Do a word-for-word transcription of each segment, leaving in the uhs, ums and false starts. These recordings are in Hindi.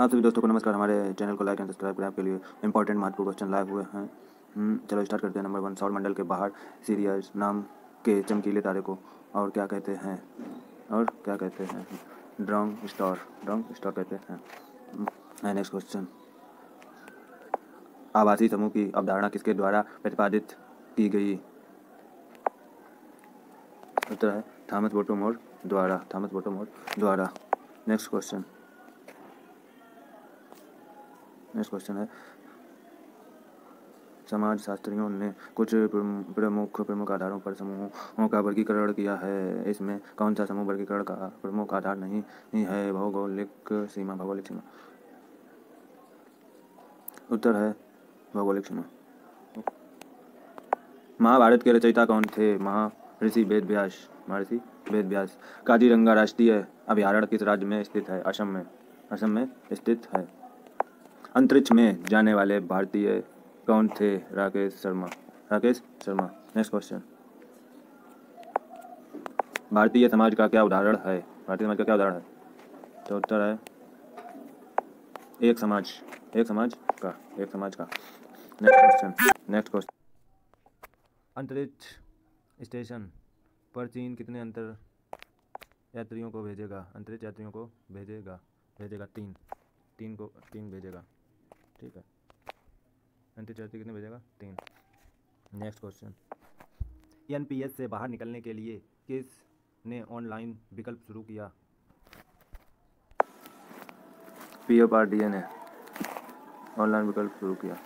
आप सभी दोस्तों को नमस्कार। हमारे चैनल को लाइक एंड सब्सक्राइब करें। आपके लिए इंपॉर्टेंट महत्वपूर्ण क्वेश्चन लाए हुए हैं। चलो स्टार्ट करते हैं। नंबर वन, सौर मंडल के बाहर सीरियस नाम के चमकीले तारे को और क्या कहते हैं और क्या कहते हैं ड्रंक स्टार ड्रंक स्टार कहते हैं। नेक्स्ट क्वेश्चन, आवासीय समूह की अवधारणा किसके द्वारा प्रतिपादित की गई। उत्तर है थॉमस वोटोमोर द्वारा थॉमस वोटोमोर द्वारा। नेक्स्ट क्वेश्चन नेक्स्ट क्वेश्चन है, समाज शास्त्रियों ने कुछ प्रमुख प्रमुख आधारों पर समूहों का वर्गीकरण किया है। इसमें कौन सा समूह वर्गीकरण का प्रमुख आधार नहीं, नहीं है। भौगोलिक सीमा भौगोलिक सीमा उत्तर है भौगोलिक सीमा। महाभारत के रचयिता कौन थे। महर्षि वेदव्यास महर्षि वेदव्यास। काजीरंगा राष्ट्रीय अभ्यारण्य किस राज्य में स्थित है। असम में असम में स्थित है। अंतरिक्ष में जाने वाले भारतीय कौन थे। राकेश शर्मा राकेश शर्मा। नेक्स्ट क्वेश्चन, भारतीय समाज का क्या उदाहरण है। भारतीय समाज का क्या उदाहरण है। तो उत्तर है एक समाज एक समाज का एक समाज का। नेक्स्ट क्वेश्चन नेक्स्ट क्वेश्चन अंतरिक्ष स्टेशन पर चीन कितने अंतर यात्रियों को भेजेगा। अंतरिक्ष यात्रियों को भेजेगा भेजेगा तीन तीन को तीन भेजेगा। ठीक है, अंतिम चौथी कितने भेजेगा तीन। नेक्स्ट क्वेश्चन, एनपीएस से बाहर निकलने के लिए किस ने ऑनलाइन विकल्प शुरू किया। पीएफआरडीए ने ऑनलाइन विकल्प शुरू किया।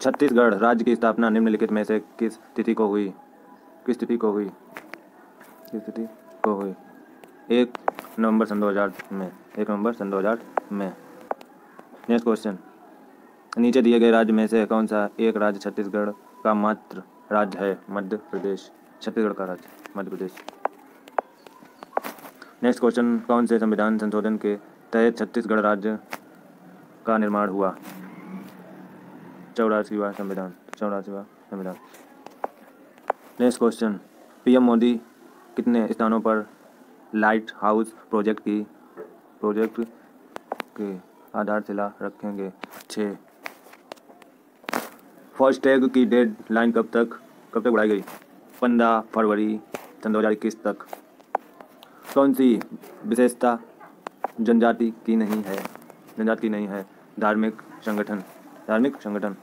छत्तीसगढ़ राज्य की स्थापना निम्नलिखित में से किस तिथि को हुई किस तिथि को हुई किस तिथि को हुई। एक नवंबर सन दो हज़ार में एक नवंबर सन दो हज़ार में। नेक्स्ट क्वेश्चन, नीचे दिए गए राज्य में से कौन सा एक राज्य छत्तीसगढ़ का मात्र राज्य है। मध्य प्रदेश छत्तीसगढ़ का राज्य मध्य प्रदेश। नेक्स्ट क्वेश्चन, कौन से संविधान संशोधन के तहत छत्तीसगढ़ राज्य का निर्माण हुआ। चौरासीवां संविधान चौरासीवां संविधान। नेक्स्ट क्वेश्चन, पीएम मोदी कितने स्थानों पर लाइट हाउस प्रोजेक्ट की प्रोजेक्ट के आधारशिला रखेंगे। छः। फास्टैग की डेडलाइन कब तक कब तक बढ़ाई गई। पंद्रह फरवरी सन दो हज़ार इक्कीस तक। कौन सी विशेषता जनजाति की नहीं है जनजाति की नहीं है। धार्मिक संगठन धार्मिक संगठन।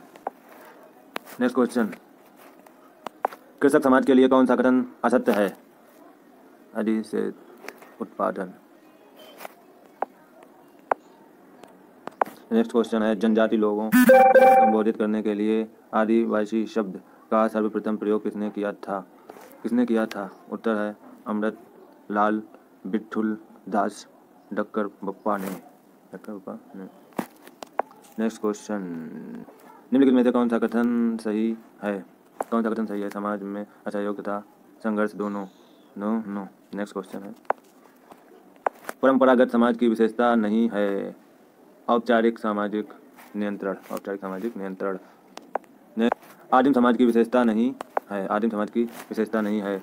नेक्स्ट क्वेश्चन, कृषक समाज के लिए कौन सा कथन असत्य है। अधि से उत्पादन। नेक्स्ट क्वेश्चन है, जनजाति लोगों को संबोधित करने के लिए आदिवासी शब्द का सर्वप्रथम प्रयोग किसने किया था किसने किया था। उत्तर है अमृत लाल बिठुल दास डक्कर बप्पा ने डक्कर बप्पा ने। नेक्स्ट क्वेश्चन, निम्नलिखित में से कौन सा कथन सही है कौन सा कथन सही है। समाज में असहयोग तथा संघर्ष दोनों नो नो। नेक्स्ट क्वेश्चन है, परंपरागत समाज की विशेषता नहीं है। औपचारिक सामाजिक नियंत्रण औपचारिक सामाजिक नियंत्रण। आदिम समाज की विशेषता नहीं है आदिम समाज की विशेषता नहीं है।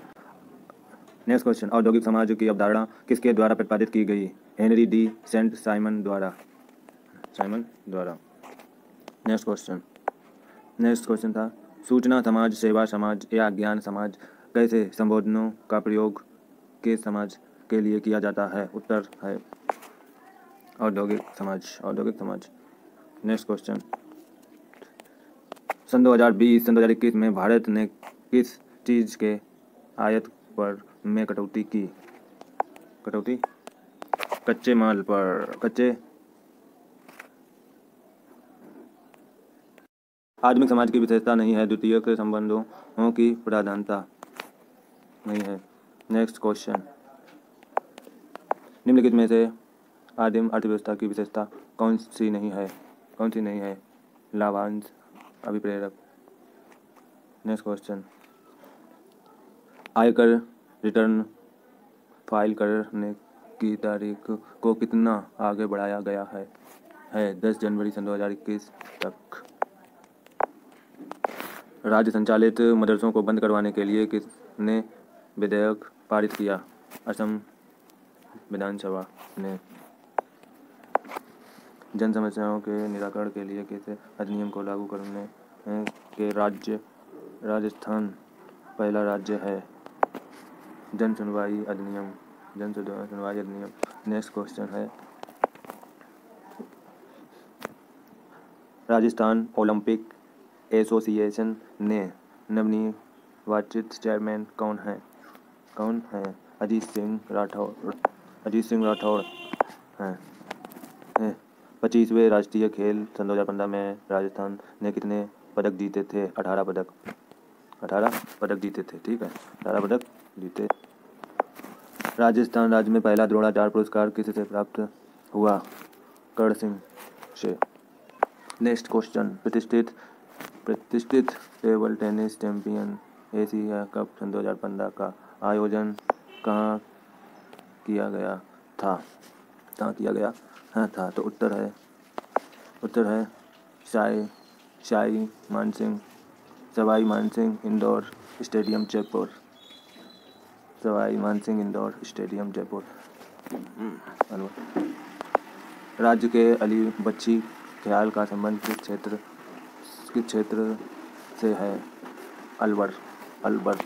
नेक्स्ट क्वेश्चन, औद्योगिक समाज की अवधारणा किसके द्वारा प्रतिपादित की गई। हेनरी डी सेंट साइमन द्वारा साइमन द्वारा। नेक्स्ट क्वेश्चन नेक्स्ट क्वेश्चन था, सूचना समाज सेवा समाज या ज्ञान समाज कैसे संबोधनों का प्रयोग के समाज के लिए किया जाता है। उत्तर है औद्योगिक समाज औद्योगिक समाज। नेक्स्ट क्वेश्चन, सन दो हज़ार बीस सन दो हज़ार इक्कीस में भारत ने किस चीज़ के आयात पर में कटौती की कटौती कच्चे माल पर कच्चे। आधुनिक समाज की विशेषता नहीं है। द्वितीय के संबंधों की प्राधान्यता नहीं है। नेक्स्ट क्वेश्चन, निम्नलिखित में से आदिम अर्थव्यवस्था की विशेषता कौन सी नहीं है कौन सी नहीं है। लाभांश अभिप्रेरक। नेक्स्ट क्वेश्चन, आयकर रिटर्न फाइल करने की तारीख को कितना आगे बढ़ाया गया है है दस जनवरी सन दो हज़ार इक्कीस तक। राज्य संचालित मदरसों को बंद करवाने के लिए किसने विधेयक पारित किया। असम विधानसभा ने जन समस्याओं के निराकरण के लिए किस अधिनियम को लागू करने के राज्य राजस्थान पहला राज्य है। जन सुनवाई अधिनियम जन सुनवाई अधिनियम नेक्स्ट क्वेश्चन है, राजस्थान ओलंपिक एसोसिएशन ने नवनिर्वाचित चेयरमैन कौन है कौन है अजीत सिंह राठौर अजीत सिंह राठौर हैं। पच्चीसवें राष्ट्रीय खेल सन दो हज़ार पंद्रह में राजस्थान ने कितने पदक जीते थे? अठारह पदक अठारह पदक जीते थे, ठीक है, अठारह पदक जीते। राजस्थान राज्य में पहला द्रोणाचार्य पुरस्कार किससे प्राप्त हुआ? कर्ण सिंह से। नेक्स्ट क्वेश्चन, प्रतिष्ठित प्रतिष्ठित table tennis champion Asia cup सन दो हज़ार पंद्रह का आयोजन कहाँ किया गया था कहाँ किया गया हाँ था तो उत्तर है उत्तर है साई साई मानसिंह सवाई मानसिंह इंदौर स्टेडियम जयपुर सवाई मानसिंह इंदौर स्टेडियम जयपुर। राज्य के अली बच्ची ख्याल का संबंध किस क्षेत्र किस क्षेत्र से है? अलवर अलवर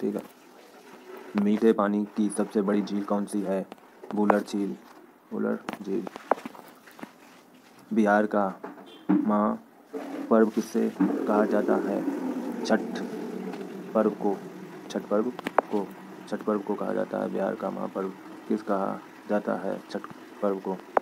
ठीक है। मीठे पानी की सबसे बड़ी झील कौन सी है? वुलर झील वुलर झील। बिहार का माँ पर्व किससे कहा जाता है? छठ पर्व को छठ पर्व को छठ पर्व को कहा जाता है। बिहार का महापर्व किस कहा जाता है? छठ पर्व को।